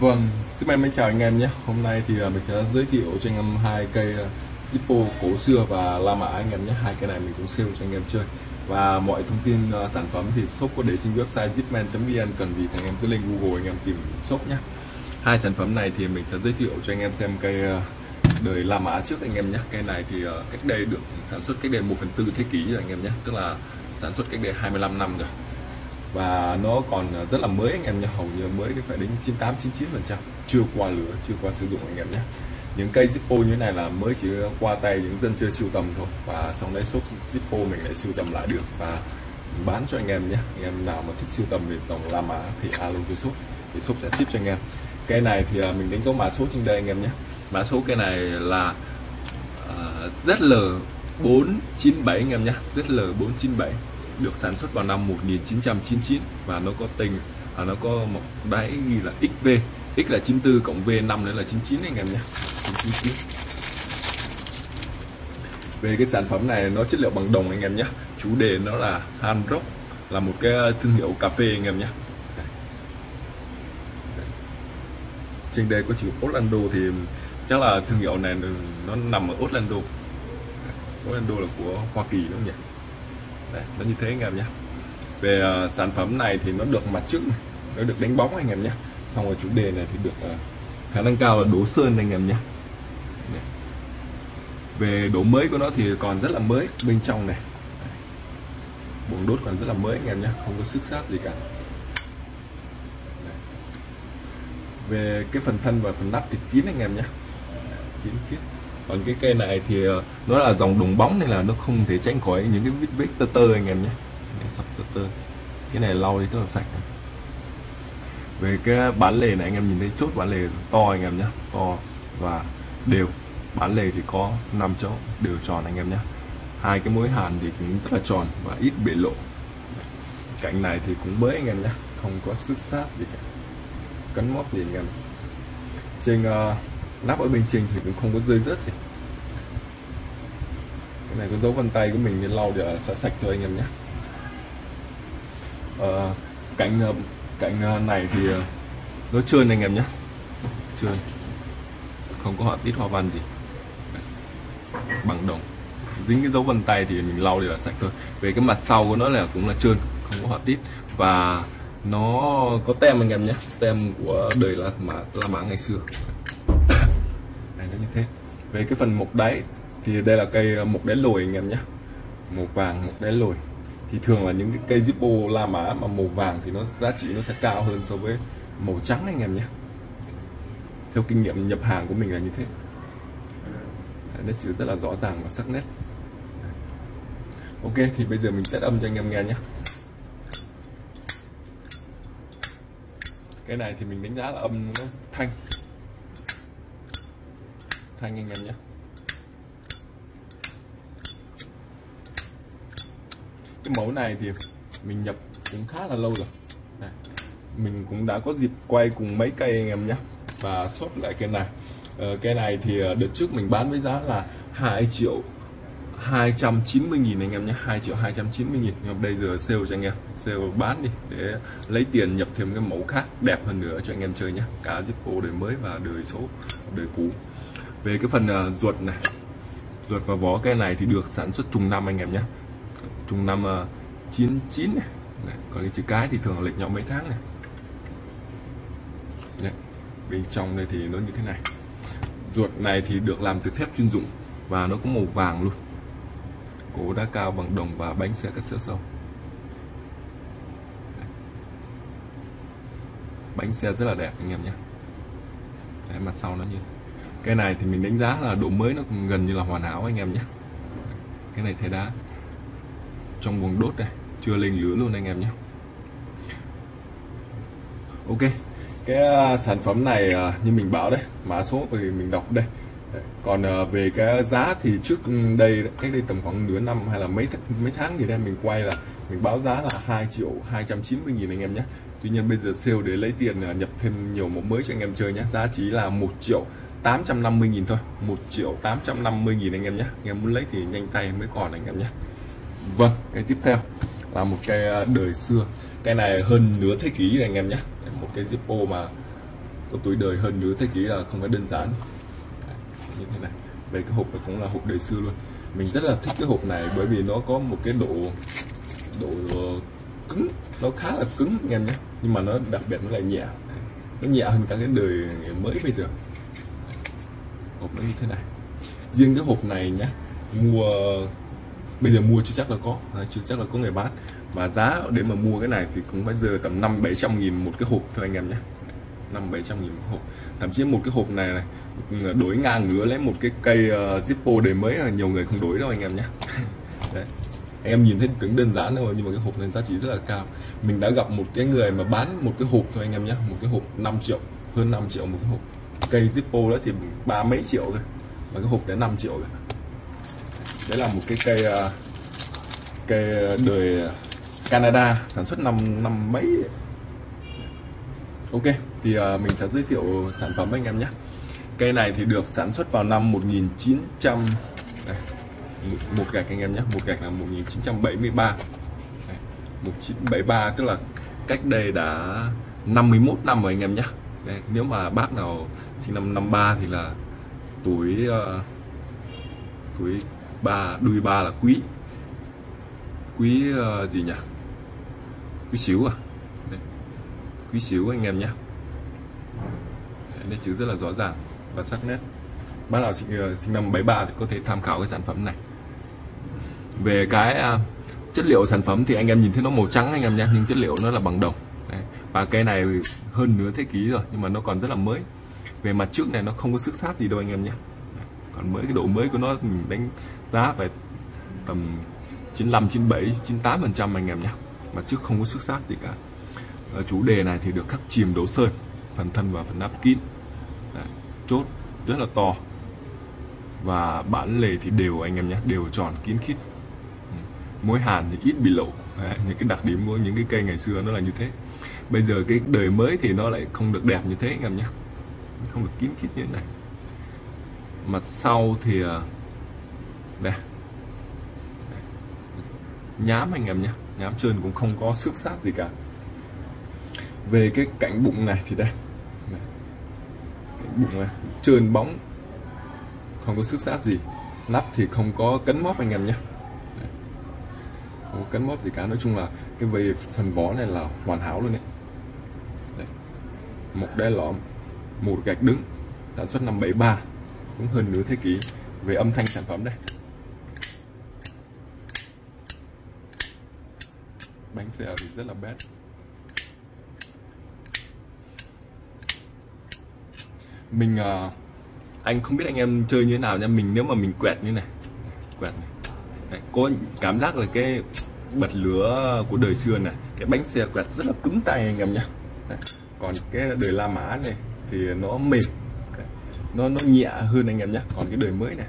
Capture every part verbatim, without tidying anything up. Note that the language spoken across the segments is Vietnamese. Vâng, xin mến chào anh em nhé. Hôm nay thì mình sẽ giới thiệu cho anh em hai cây Zippo cổ xưa và La Mã anh em nhé. Hai cây này mình cũng sale cho anh em chơi. Và mọi thông tin sản phẩm thì shop có để trên website zipman chấm vn, cần gì thì anh em cứ lên Google anh em tìm shop nhé. Hai sản phẩm này thì mình sẽ giới thiệu cho anh em xem cây đời La Mã trước anh em nhé. Cây này thì cách đây được sản xuất cách đây một phần tư thế kỷ rồi anh em nhé, tức là sản xuất cách đây hai mươi lăm năm rồi. Và nó còn rất là mới anh em nhé, hầu như mới phải đến chín mươi tám chín mươi chín phần trăm, chưa qua lửa, chưa qua sử dụng anh em nhé. Những cây Zippo như thế này là mới chỉ qua tay những dân chơi sưu tầm thôi, và sau đấy shop Zippo mình lại sưu tầm lại được và bán cho anh em nhé. Anh em nào mà thích sưu tầm về dòng La Mã thì alo cho shop, thì shop sẽ ship cho anh em. Cây này thì mình đánh dấu mã số trên đây anh em nhé. Mã số cây này là uh, Z L bốn chín bảy anh em nhé, Z L bốn chín bảy, được sản xuất vào năm một nghìn chín trăm chín mươi chín và nó có tình à, nó có một đáy ghi là ích vê, x là chín mươi tư cộng V năm nữa là chín mươi chín anh em nhé. Về cái sản phẩm này nó chất liệu bằng đồng anh em nhé. Chủ đề nó là Hanrock, là một cái thương hiệu cà phê anh em nhé. Trên đây có chữ Orlando thì chắc là thương hiệu này nó nằm ở Orlando. Orlando là của Hoa Kỳ đúng không nhỉ? Đấy, nó như thế anh em nhé. Về uh, sản phẩm này thì nó được mặt trước, nó được đánh bóng anh em nhé. Xong rồi chủ đề này thì được uh, khả năng cao là đổ sơn anh em nhé. Đấy. Về độ mới của nó thì còn rất là mới bên trong này. Đấy. Buồng đốt còn rất là mới anh em nhé, không có xước xát gì cả. Đấy. Về cái phần thân và phần nắp thì kín anh em nhé, kín khiết. Còn cái cây này thì nó là dòng đồng bóng nên là nó không thể tránh khỏi những cái vết vết tơ tơ anh em nhé, sọc tơ tơ. Cái này lau thì rất là sạch. Về cái bán lề này anh em nhìn thấy chốt bán lề to anh em nhé, to và đều. Bán lề thì có năm chỗ đều tròn anh em nhé. Hai cái mối hàn thì cũng rất là tròn và ít bể lộ. Cạnh này thì cũng mới anh em nhé, không có xước xát gì cả, cắn móp gì anh em. Trên uh, nắp ở bên trên thì cũng không có rơi rớt gì. Cái này có dấu vân tay của mình nên lau để sạch sạch thôi anh em nhé. À, cạnh cạnh này thì nó trơn anh em nhé, trơn, không có họa tiết hoa văn gì, bằng đồng. Dính cái dấu vân tay thì mình lau để là sạch thôi. Về cái mặt sau của nó là cũng là trơn, không có họa tiết và nó có tem anh em nhé, tem của đời La Mã, La Mã ngày xưa. Như thế. Về cái phần mộc đáy thì đây là cây mộc đáy lồi anh em nhé, màu vàng mộc đáy lồi. Thì thường là những cái cây Zippo La Mã mà màu vàng thì nó giá trị nó sẽ cao hơn so với màu trắng anh em nhé, theo kinh nghiệm nhập hàng của mình là như thế. Nó chữ rất là rõ ràng và sắc nét. Ok, thì bây giờ mình test âm cho anh em nghe nhé. Cái này thì mình đánh giá là âm nó thanh thanh anh em nhé. Cái mẫu này thì mình nhập cũng khá là lâu rồi. Này, mình cũng đã có dịp quay cùng mấy cây anh em nhé, và sốt lại cái này. Ờ, cái này thì đợt trước mình bán với giá là hai triệu hai trăm chín mươi nghìn anh em nhé, hai triệu hai trăm chín mươi nghìn. Nhưng mà bây giờ sale cho anh em, sale bán đi để lấy tiền nhập thêm cái mẫu khác đẹp hơn nữa cho anh em chơi nhé, cả Zippo đời mới và đời số đời cũ. Về cái phần uh, ruột này, ruột và vó cây này thì được sản xuất trùng năm anh em nhé, trùng năm uh, chín mươi chín này. Này, còn cái chữ cái thì thường lệch nhau mấy tháng này. Này, bên trong đây thì nó như thế này. Ruột này thì được làm từ thép chuyên dụng và nó có màu vàng luôn. Cổ đá cao bằng đồng và bánh xe cắt sữa sâu. Này, bánh xe rất là đẹp anh em nhé. Đấy, mặt sau nó như. Cái này thì mình đánh giá là độ mới nó gần như là hoàn hảo anh em nhé. Cái này thay đá trong buồng đốt này, chưa lên lửa luôn anh em nhé. Ok, cái sản phẩm này như mình bảo đấy, mã số thì mình đọc đây. Còn về cái giá thì trước đây, cách đây tầm khoảng nửa năm hay là mấy th mấy tháng gì đây mình quay là mình báo giá là hai triệu hai trăm chín mươi nghìn anh em nhé. Tuy nhiên bây giờ sale để lấy tiền nhập thêm nhiều mẫu mới cho anh em chơi nhé. Giá chỉ là một triệu tám trăm năm mươi nghìn thôi, một triệu tám trăm năm mươi nghìn anh em nhé. Anh em muốn lấy thì nhanh tay mới còn anh em nhé. Vâng, cái tiếp theo là một cây đời xưa. Cái này hơn nửa thế kỷ rồi anh em nhé. Một cái Zippo mà có tuổi đời hơn nửa thế kỷ là không phải đơn giản. Đấy, như thế này. Đây, cái hộp này cũng là hộp đời xưa luôn. Mình rất là thích cái hộp này bởi vì nó có một cái độ độ cứng, nó khá là cứng anh em nhé, nhưng mà nó đặc biệt nó lại nhẹ, nó nhẹ hơn cả cái đời mới bây giờ. Hộp nó như thế này. Riêng cái hộp này nhá, mua bây giờ mua chưa chắc là có, chưa chắc là có người bán, và giá để mà mua cái này thì cũng phải giờ tầm năm bảy trăm nghìn một cái hộp thôi anh em nhé, năm bảy trăm nghìn một hộp. Thậm chí một cái hộp này này đối ngang ngứa lấy một cái cây uh, Zippo để mới là nhiều người không đối đâu anh em nhé. Anh em nhìn thấy tưởng đơn giản thôi nhưng mà cái hộp này giá trị rất là cao. Mình đã gặp một cái người mà bán một cái hộp thôi anh em nhé, một cái hộp năm triệu, hơn năm triệu một cái hộp. Cây Zippo đó thì ba mấy triệu thôi, và cái hộp đấy năm triệu rồi. Đấy là một cái cây cây đời Canada, sản xuất năm năm mấy. Ok, thì mình sẽ giới thiệu sản phẩm anh em nhé. Cây này thì được sản xuất vào năm một nghìn chín trăm đây, một gạch anh em nhé, một gạch là một nghìn chín trăm bảy mươi ba, đây, một nghìn chín trăm bảy mươi ba tức là cách đây đã năm mươi mốt năm rồi anh em nhé. Đây, nếu mà bác nào sinh năm năm ba thì là tuổi uh, tuổi ba, đuôi ba là quý quý uh, gì nhỉ, quý xíu à, đây, quý xíu anh em nhé. Đây chữ rất là rõ ràng và sắc nét. Bác nào sinh, sinh năm bảy ba thì có thể tham khảo cái sản phẩm này. Về cái uh, chất liệu sản phẩm thì anh em nhìn thấy nó màu trắng anh em nhé, nhưng chất liệu nó là bằng đồng. Đấy. Và cây này hơn nửa thế kỷ rồi nhưng mà nó còn rất là mới. Về mặt trước này nó không có xước sát gì đâu anh em nhé. Còn mới, cái độ mới của nó mình đánh giá phải tầm chín mươi lăm, chín mươi bảy, chín mươi tám phần trăm anh em nhé. Mà trước không có xước sát gì cả. Ở chủ đề này thì được khắc chìm đổ sơn, phần thân và phần nắp kín. Đấy. Chốt rất là to. Và bản lề thì đều anh em nhé, đều tròn kín khít. Mối hàn thì ít bị lộ. Đấy. Những cái đặc điểm của những cái cây ngày xưa nó là như thế. Bây giờ cái đời mới thì nó lại không được đẹp như thế anh em nhé, không được kín khít như thế này. Mặt sau thì đây, nhám anh em nhé, nhám trơn cũng không có xước sát gì cả. Về cái cạnh bụng này thì đây, cạnh bụng này trơn bóng, không có xước sát gì. Nắp thì không có cấn móp anh em nhé, không có cấn móp gì cả. Nói chung là cái về phần vó này là hoàn hảo luôn đấy. Đây, một đai lõm, một gạch đứng, sản xuất năm bảy ba, cũng hơn nửa thế kỷ. Về âm thanh sản phẩm đây, bánh xe thì rất là bét. Mình anh không biết anh em chơi như thế nào nha, mình nếu mà mình quẹt như này, quẹt này, đấy, có cảm giác là cái bật lửa của đời xưa này, cái bánh xe quẹt rất là cứng tay anh em nhé. Còn cái đời La Mã này thì nó mềm, nó nó nhẹ hơn anh em nhé. Còn cái đời mới này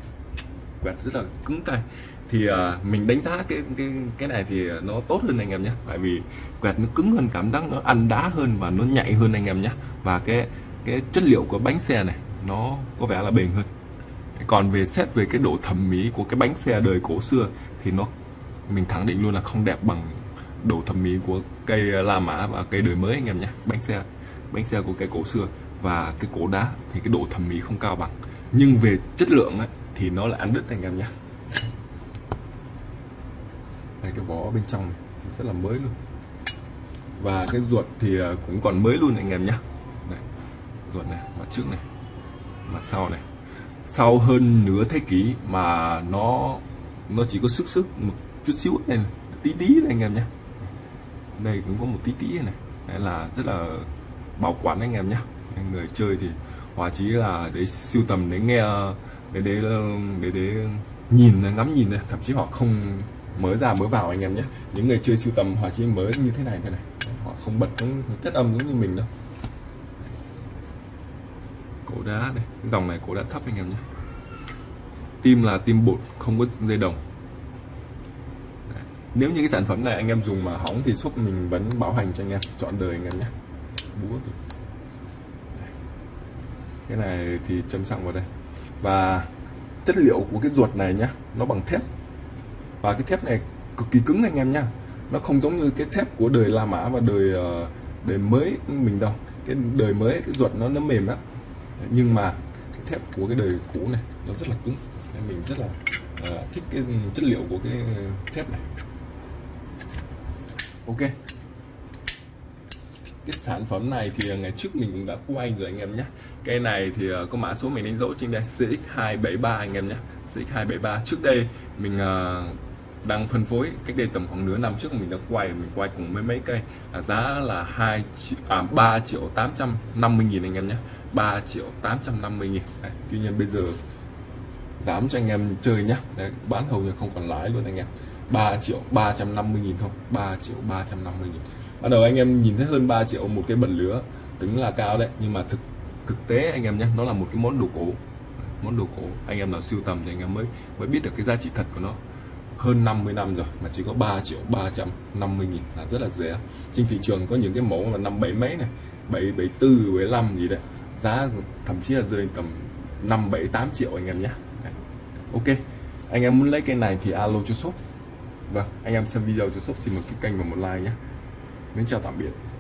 quẹt rất là cứng tay. Thì uh, mình đánh giá cái cái cái này thì nó tốt hơn anh em nhé, tại vì quẹt nó cứng hơn, cảm giác nó ăn đá hơn và nó nhạy hơn anh em nhé. Và cái cái chất liệu của bánh xe này nó có vẻ là bền hơn. Còn về xét về cái độ thẩm mỹ của cái bánh xe đời cổ xưa thì nó, mình khẳng định luôn là không đẹp bằng độ thẩm mỹ của cây La Mã và cây đời mới anh em nhé. Bánh xe bánh xe của cây cổ xưa và cái cổ đá thì cái độ thẩm mỹ không cao bằng, nhưng về chất lượng ấy, thì nó là ăn đứt anh em nhé. Đây, cái vỏ bên trong này rất là mới luôn, và cái ruột thì cũng còn mới luôn anh em nhé. Đây, ruột này, mặt trước này, mặt sau này, sau hơn nửa thế kỷ mà nó nó chỉ có sức sức một chút xíu này, tí tí này anh em nhé. Đây cũng có một tí tí này. Đấy là rất là bảo quản anh em nhé. Người chơi thì hóa chí là để sưu tầm, để nghe, để để để, để nhìn, ngắm nhìn này, thậm chí họ không mới ra mới vào anh em nhé. Những người chơi sưu tầm hóa chí mới như thế này thế này, họ không bật cũng chất âm giống như mình đâu. Cổ đá đây, cái dòng này cổ đá thấp anh em nhé. Tim là tim bột, không có dây đồng. Đấy. Nếu như cái sản phẩm này anh em dùng mà hỏng thì shop mình vẫn bảo hành cho anh em trọn đời anh em nhé. Búa thì cái này thì châm xăng vào đây. Và chất liệu của cái ruột này nhá, nó bằng thép. Và cái thép này cực kỳ cứng anh em nhá. Nó không giống như cái thép của đời La Mã và đời đời mới mình đâu. cái đời mới cái ruột nó nó mềm lắm, nhưng mà cái thép của cái đời cũ này nó rất là cứng. Mình rất là uh, thích cái chất liệu của cái thép này. Ok, cái sản phẩm này thì ngày trước mình cũng đã quay rồi anh em nhé. Cái này thì có mã số mình đánh dấu trên đây, C X hai bảy ba anh em nhé. C X hai bảy ba trước đây mình uh, đang phân phối, cách đây tầm khoảng nửa năm trước mình đã quay, mình quay cùng mấy mấy cây à, giá là ba triệu tám trăm năm mươi nghìn anh em nhé, ba triệu tám trăm năm mươi nghìn. Tuy nhiên bây giờ dám cho anh em chơi nhá. Đấy, bán hầu như không còn lãi luôn anh em, ba triệu ba trăm năm mươi nghìn thôi, ba triệu ba trăm năm mươi nghìn. Ban đầu anh em nhìn thấy hơn ba triệu một cái bật lửa, tính là cao đấy, nhưng mà thực thực tế anh em nhé, nó là một cái món đồ cổ, món đồ cổ anh em nào sưu tầm thì anh em mới mới biết được cái giá trị thật của nó. Hơn năm mươi năm rồi mà chỉ có ba triệu ba trăm năm mươi nghìn là rất là rẻ. Trên thị trường có những cái mẫu là năm bảy mấy này, bảy bảy tư bảy lăm gì đấy, giá thậm chí là rơi tầm năm bảy tám triệu anh em nhé. Ok, anh em muốn lấy cái này thì alo cho shop. Vâng, anh em xem video cho shop xin một cái kênh và một like nhé. Mình chào tạm biệt.